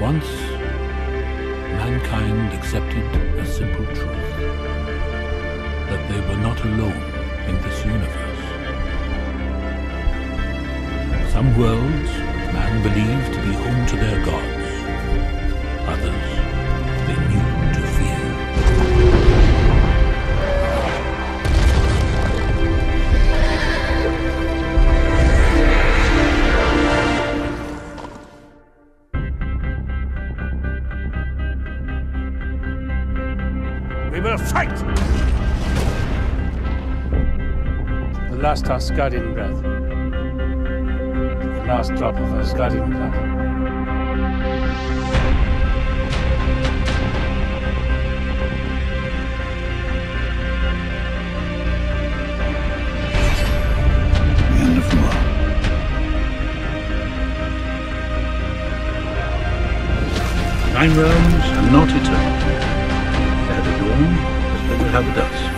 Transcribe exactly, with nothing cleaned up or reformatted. Once, mankind accepted a simple truth, that they were not alone in this universe. Some worlds man believed to be home to their gods, others they knew to fear. We will fight! The last Asgardian breath. Last drop of Asgardian blood. Nine realms are not eternal. Ere the dawn, as they will have with us.